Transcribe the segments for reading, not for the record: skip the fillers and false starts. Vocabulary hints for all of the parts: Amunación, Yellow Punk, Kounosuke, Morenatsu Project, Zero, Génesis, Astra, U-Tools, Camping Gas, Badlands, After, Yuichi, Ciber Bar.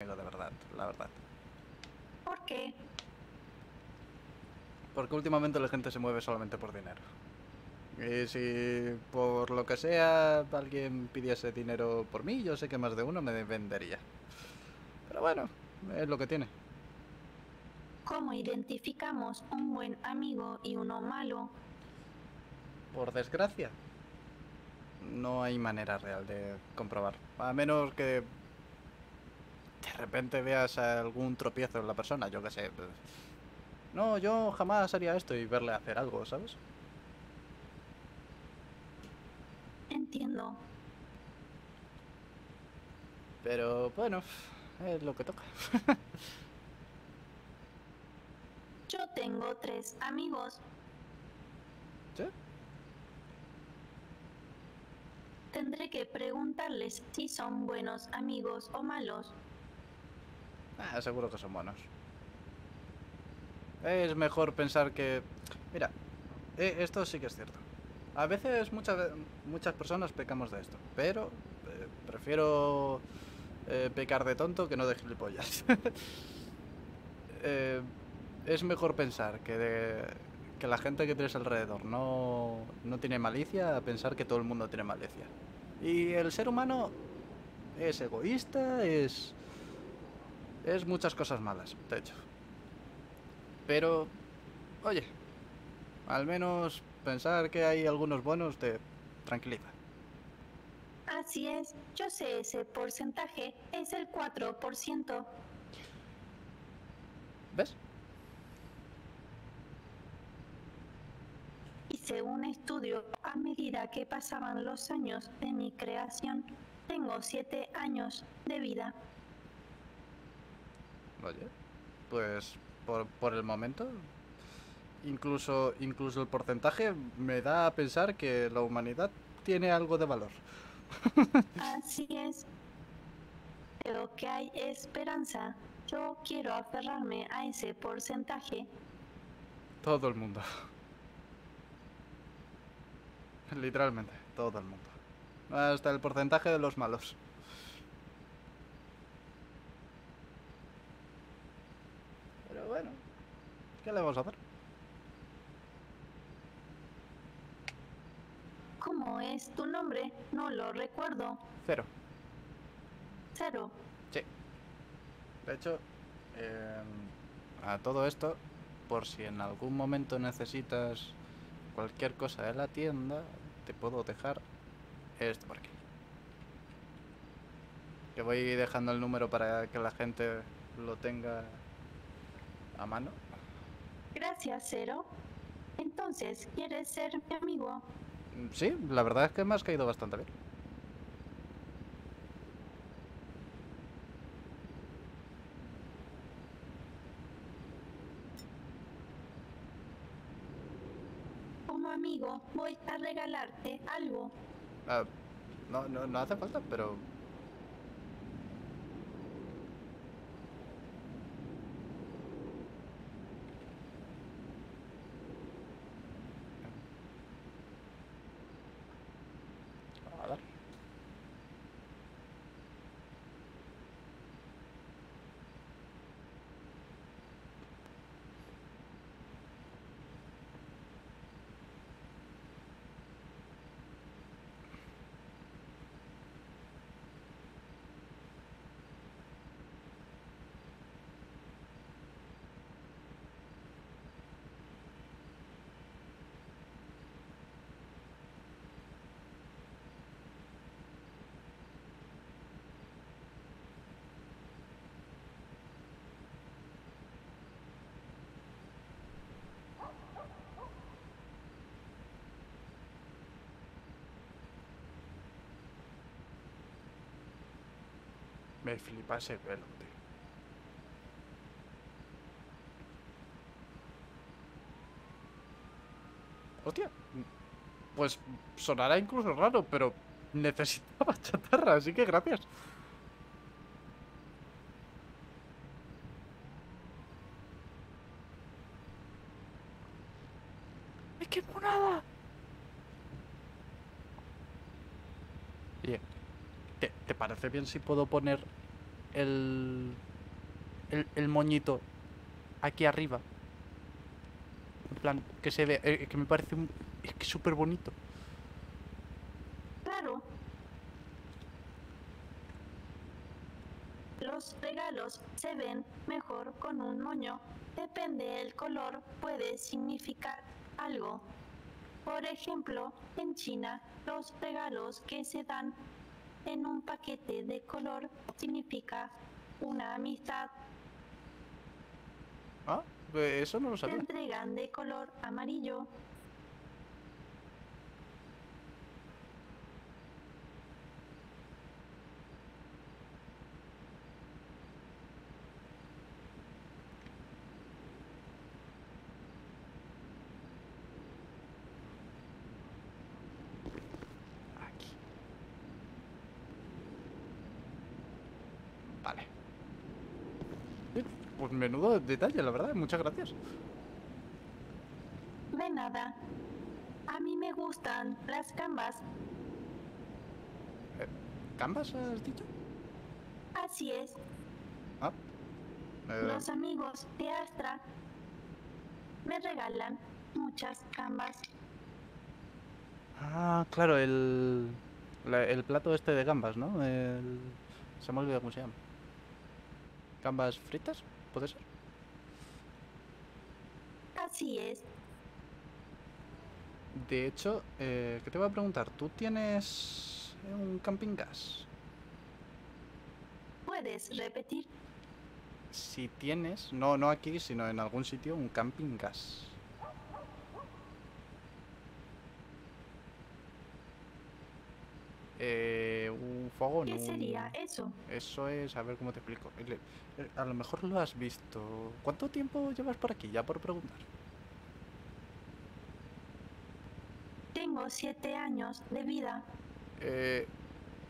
amigo, de verdad, la verdad. ¿Por qué? Porque últimamente la gente se mueve solamente por dinero. Y si por lo que sea alguien pidiese dinero por mí, yo sé que más de uno me vendería. Pero bueno, es lo que tiene. ¿Cómo identificamos un buen amigo y uno malo? Por desgracia, no hay manera real de comprobar. A menos que de repente veas algún tropiezo en la persona, yo qué sé. No, yo jamás haría esto y verle hacer algo, ¿sabes? Entiendo. Pero bueno, es lo que toca. Yo tengo 3 amigos. ¿Sí? Tendré que preguntarles si son buenos amigos o malos. Ah, seguro que son buenos. Es mejor pensar que... Mira, esto sí que es cierto. A veces muchas personas pecamos de esto, pero prefiero pecar de tonto que no de gilipollas. Es mejor pensar que la gente que tienes alrededor no tiene malicia a pensar que todo el mundo tiene malicia. Y el ser humano es egoísta, es muchas cosas malas, de hecho. Pero, oye, al menos pensar que hay algunos buenos te tranquiliza. Así es, yo sé ese porcentaje, es el 4%. ¿Ves? Hice un estudio a medida que pasaban los años de mi creación. Tengo 7 años de vida. Oye, pues por el momento, incluso el porcentaje me da a pensar que la humanidad tiene algo de valor. Así es. Creo que hay esperanza. Yo quiero aferrarme a ese porcentaje. Todo el mundo. Literalmente, todo el mundo. Hasta el porcentaje de los malos. Pero bueno, ¿qué le vamos a hacer? ¿Cómo es tu nombre? No lo recuerdo. Zero. ¿Zero? Sí. De hecho, a todo esto, por si en algún momento necesitas cualquier cosa de la tienda, te puedo dejar esto por aquí. Que voy dejando el número para que la gente lo tenga a mano. Gracias, Zero. Entonces, ¿quieres ser mi amigo? Sí, la verdad es que me has caído bastante bien. Amigo, voy a regalarte algo. No hace falta, pero... A ver. Me flipa ese pelo, tío. Hostia. Pues sonará incluso raro, pero necesitaba chatarra, así que gracias. ¡Es que monada! Bien. ¿Te parece bien si puedo poner el moñito aquí arriba. En plan, que se ve, que me parece un, es que súper bonito. Claro. Los regalos se ven mejor con un moño. Depende del color, puede significar algo. Por ejemplo, en China, los regalos que se dan en un paquete de color significa una amistad. Ah, eso no lo sabía. Se entregan de color amarillo. Pues menudo detalle, la verdad. Muchas gracias. De nada. A mí me gustan las canvas. ¿Canvas has dicho? Así es. Ah. Los amigos de Astra me regalan muchas canvas. Ah, claro, el plato este de gambas, ¿no? Se me olvidó cómo se llama. ¿Gambas fritas? ¿Puede ser? Así es. De hecho, ¿qué te voy a preguntar? ¿Tú tienes un camping gas? ¿Puedes repetir? Si tienes, no aquí, sino en algún sitio, un camping gas. Un fogón. ¿Qué sería eso? Eso es, a ver cómo te explico. A lo mejor lo has visto. ¿Cuánto tiempo llevas por aquí? Ya por preguntar. Tengo 7 años de vida.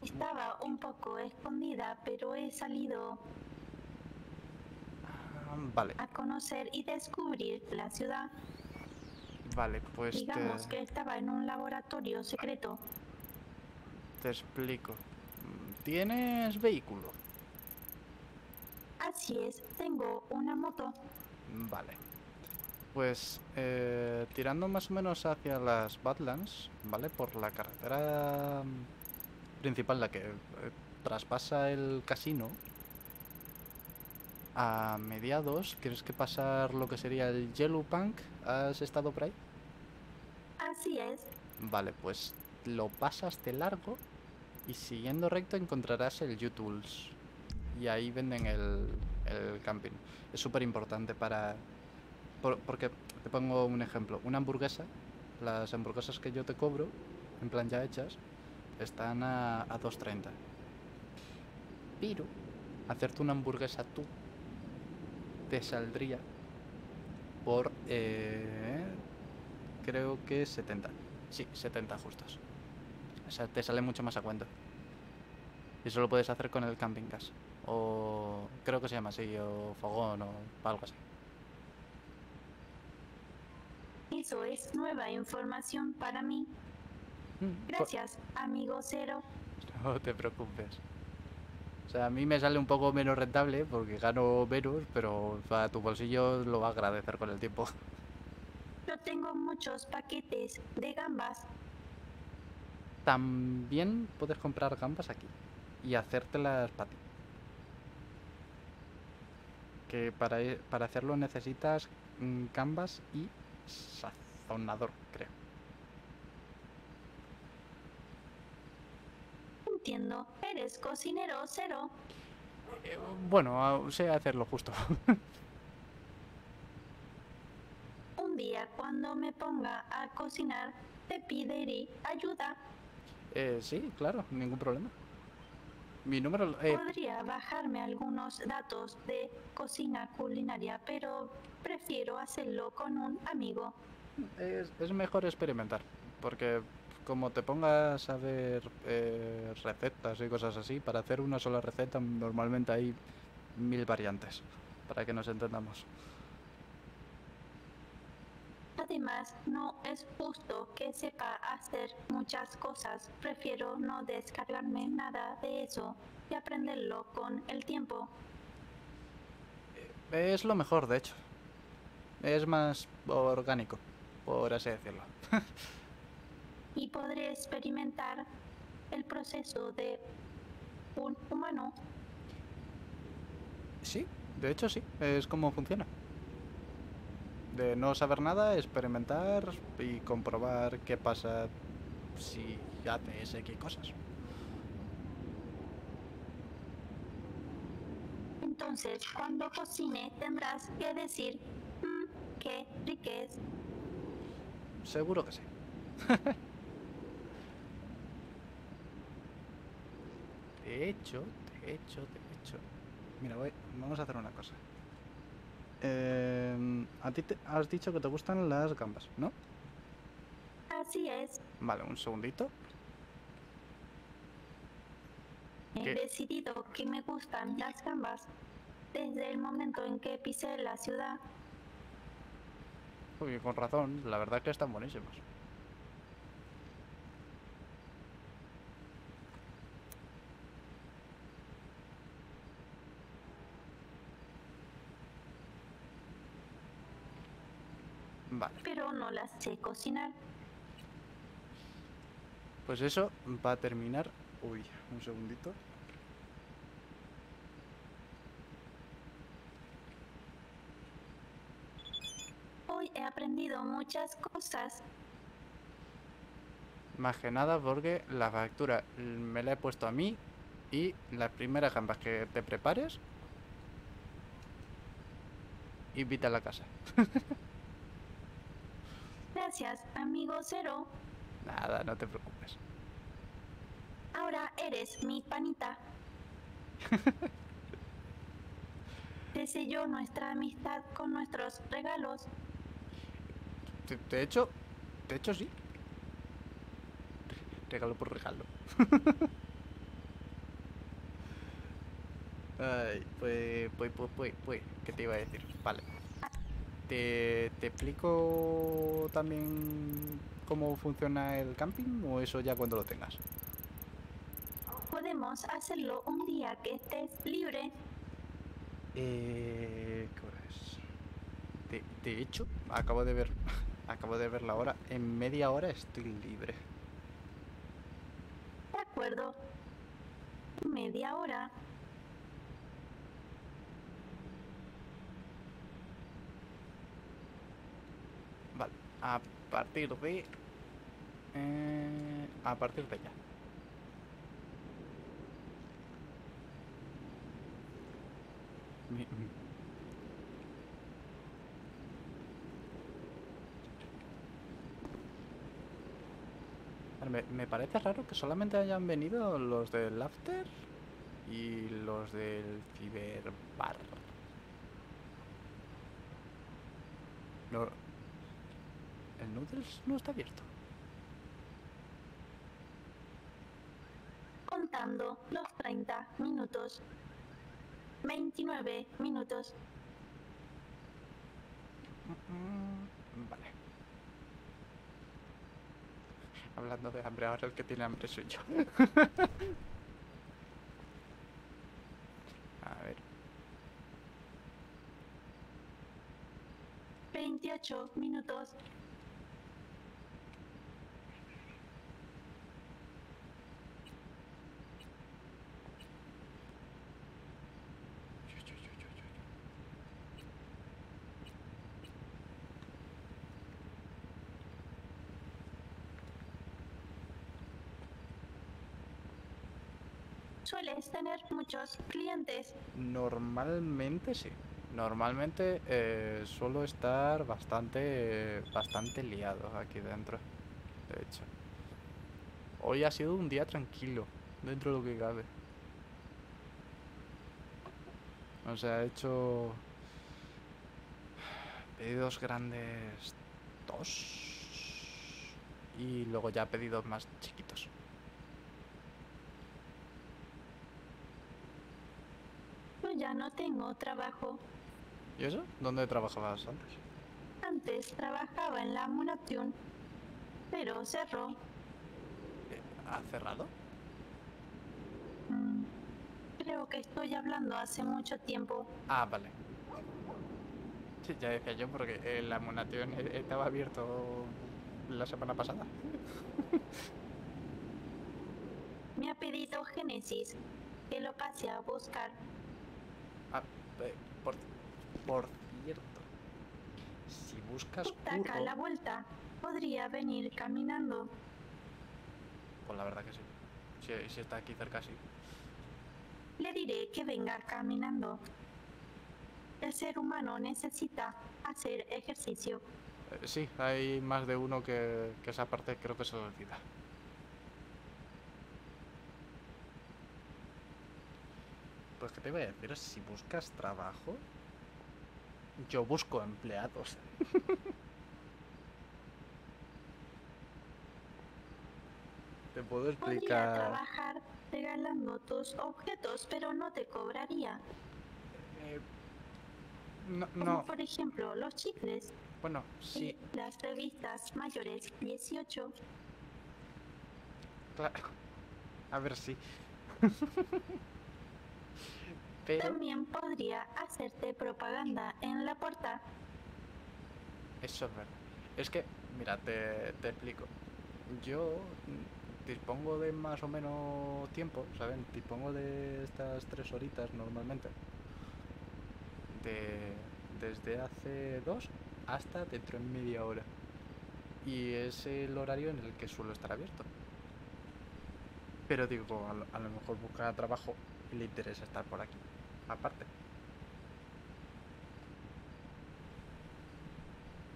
Estaba un poco escondida, pero he salido a conocer y descubrir la ciudad. Vale, pues digamos que estaba en un laboratorio secreto. Te explico. ¿Tienes vehículo? Así es, tengo una moto. Vale. Pues tirando más o menos hacia las Badlands, ¿vale? Por la carretera principal, la que traspasa el casino. A mediados, ¿tienes que pasar lo que sería el Yellow Punk? ¿Has estado por ahí? Así es. Vale, pues lo pasas de largo y siguiendo recto encontrarás el U-Tools. Y ahí venden el camping. Es súper importante para... Porque te pongo un ejemplo. Una hamburguesa, las hamburguesas que yo te cobro, en plan ya hechas, están a 2,30. Pero hacerte una hamburguesa tú te saldría por... creo que 70. Sí, 70 justos. O sea, te sale mucho más a cuenta. Y eso lo puedes hacer con el camping gas. O... creo que se llama así, o fogón, o algo así. Eso es nueva información para mí. Gracias, amigo Zero. No te preocupes. O sea, a mí me sale un poco menos rentable, porque gano menos, pero a tu bolsillo lo va a agradecer con el tiempo. Yo tengo muchos paquetes de gambas. También puedes comprar gambas aquí y hacértelas para ti. Que para hacerlo necesitas gambas y sazonador, creo. Entiendo, eres cocinero Zero. Bueno, sé hacerlo justo. Un día cuando me ponga a cocinar te pediré ayuda. Sí, claro, ningún problema. Mi número... Podría bajarme algunos datos de cocina culinaria, pero prefiero hacerlo con un amigo. Es mejor experimentar, porque como te pongas a ver recetas y cosas así, para hacer una sola receta normalmente hay 1000 variantes, para que nos entendamos. Además, no es justo que sepa hacer muchas cosas. Prefiero no descargarme nada de eso y aprenderlo con el tiempo. Es lo mejor, de hecho. Es más orgánico, por así decirlo. Y podré experimentar el proceso de un humano. Sí, de hecho sí, es como funciona. De no saber nada, experimentar y comprobar qué pasa si haces X cosas. Entonces, cuando cocine tendrás que decir, qué riquez. Seguro que sí. De hecho. Mira, vamos a hacer una cosa. A ti te has dicho que te gustan las gambas, ¿no? Así es. Vale, un segundito. He decidido que me gustan las gambas desde el momento en que pisé la ciudad. Uy, con razón, la verdad es que están buenísimas. Vale. Pero no las sé cocinar. Pues eso va a terminar... Uy, un segundito. Hoy he aprendido muchas cosas. Más que nada porque la factura me la he puesto a mí y las primeras gambas que te prepares, invita a la casa. Gracias, amigo Zero. Nada, no te preocupes. Ahora eres mi panita. Te selló nuestra amistad con nuestros regalos. De hecho sí. Regalo por regalo. Ay, pues, ¿qué te iba a decir? Vale. ¿Te explico también cómo funciona el camping o eso ya cuando lo tengas? Podemos hacerlo un día que estés libre. ¿Qué hora es? De hecho, acabo de ver la hora. En media hora estoy libre. De acuerdo. Media hora. Vale, a partir de ya. Me parece raro que solamente hayan venido los del After y los del Ciber Bar. No, el Noodles no está abierto. Contando los 30 minutos. 29 minutos. Vale. Hablando de hambre, ahora el que tiene hambre soy yo. A ver. 28 minutos. ¿Sueles tener muchos clientes? Normalmente sí. Normalmente suelo estar bastante liado aquí dentro. De hecho, hoy ha sido un día tranquilo, dentro de lo que cabe. O sea, he hecho pedidos grandes 2 y luego ya pedidos más chiquitos. Ya no tengo trabajo. ¿Y eso? ¿Dónde trabajabas antes? Antes trabajaba en la Amunación, pero cerró. ¿Ha cerrado? creo que estoy hablando hace mucho tiempo. Ah, vale. Sí, ya decía yo, porque la Amunación estaba abierto la semana pasada. Me ha pedido Génesis que lo pase a buscar. Ah, por cierto, si buscas curro... Taca la vuelta, podría venir caminando. Pues la verdad que sí. Si está aquí cerca, sí. Le diré que venga caminando. El ser humano necesita hacer ejercicio. Sí, hay más de uno que esa parte creo que se olvida. Pues que te iba a decir, si buscas trabajo, yo busco empleados. Te puedo explicar... Podría trabajar regalando tus objetos, pero no te cobraría. No. Como por ejemplo, los chicles. Bueno, sí. Y las revistas mayores 18. Claro. A ver si... Pero... También podría hacerte propaganda en la puerta. Eso es verdad. Es que, mira, te explico. Yo... dispongo de más o menos tiempo, ¿saben? Dispongo de estas 3 horitas normalmente. Desde hace 2 hasta dentro de media hora. Y es el horario en el que suelo estar abierto. Pero digo, a lo mejor busca trabajo y le interesa estar por aquí, aparte.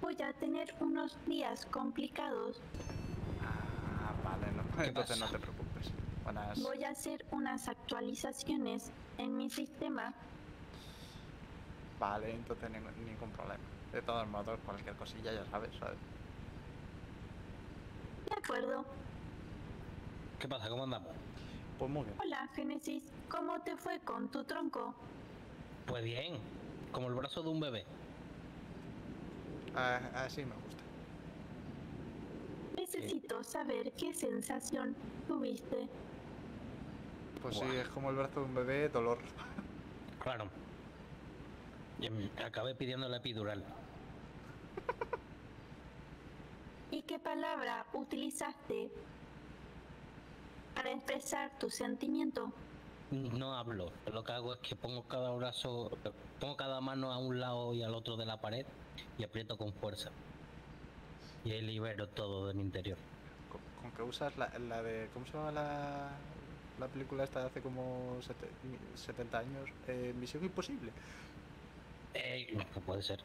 Voy a tener unos días complicados. Vale, no. Entonces no te preocupes. Buenas. Voy a hacer unas actualizaciones en mi sistema. Vale, entonces ningún problema. De todos modos, cualquier cosilla ya sabes. De acuerdo. ¿Qué pasa? ¿Cómo andamos? Pues muy bien. Hola, Génesis. ¿Cómo te fue con tu tronco? Pues bien, como el brazo de un bebé. Así me gusta. Necesito saber qué sensación tuviste. Pues sí, es como el brazo de un bebé, dolor. Claro. Y acabé pidiendo la epidural. ¿Y qué palabra utilizaste para expresar tu sentimiento? No hablo. Lo que hago es que pongo cada mano a un lado y al otro de la pared y aprieto con fuerza. Y ahí libero todo de mi interior. Con que usas la de... ¿Cómo se llama la película esta de hace como 70 años? Misión Imposible. No puede ser.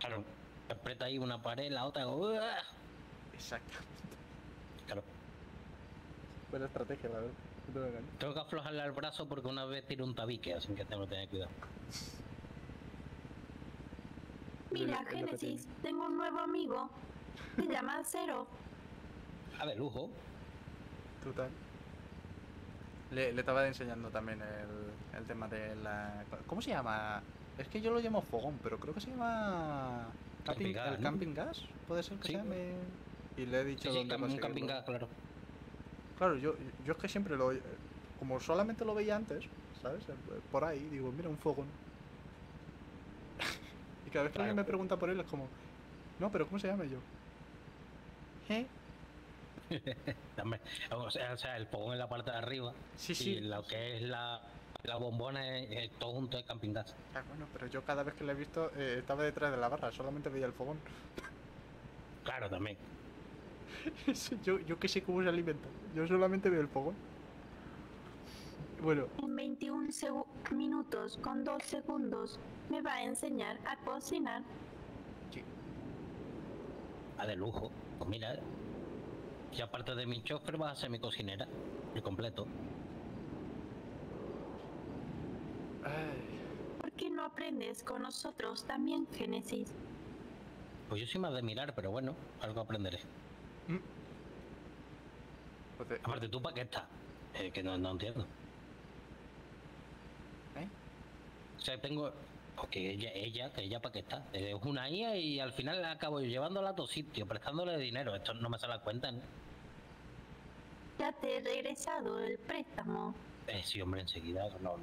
Claro, aprieta ahí una pared, la otra... ¡Uah! Exactamente. Claro. Buena estrategia, la verdad. No me engaño. Tengo que aflojarle al brazo porque una vez tiré un tabique, así que tengo que tener cuidado. Mira, Génesis, tengo un nuevo amigo. Se llama Zero. Ah, de lujo. Total. Le estaba enseñando también el tema de la... ¿Cómo se llama? Es que yo lo llamo fogón, pero creo que se llama... ¿El Camping Gas? ¿Puede ser que se llame? Y le he dicho dónde conseguirlo. Sí, Camping Gas, claro. Claro, yo es que siempre lo... Como solamente lo veía antes, ¿sabes? Por ahí, digo, mira, un fogón. Cada vez que alguien me pregunta por él es como... No, pero ¿cómo se llama yo? ¿Eh? o sea, el fogón en la parte de arriba. Sí. Y lo que es la bombona es todo junto de Camping Gas. Ah, bueno, pero yo cada vez que lo he visto estaba detrás de la barra. Solamente veía el fogón. Claro, también. yo que sé cómo se alimenta. Yo solamente veo el fogón. Bueno. En 21 minutos con 2 segundos me va a enseñar a cocinar. Sí. Ah, de lujo. Pues mira, ya aparte de mi chofer vas a ser mi cocinera. El completo. Ay. ¿Por qué no aprendes con nosotros también, Génesis? Pues yo soy más de mirar, pero bueno, algo aprenderé. Pues aparte, ¿tú para qué estás? Que no entiendo. O sea, tengo... Porque ella para qué está. Es una IA y al final la acabo llevándola a tu sitio, prestándole dinero. Esto no me sale a cuenta, ¿no? ya te he regresado el préstamo. Sí, hombre, enseguida. No.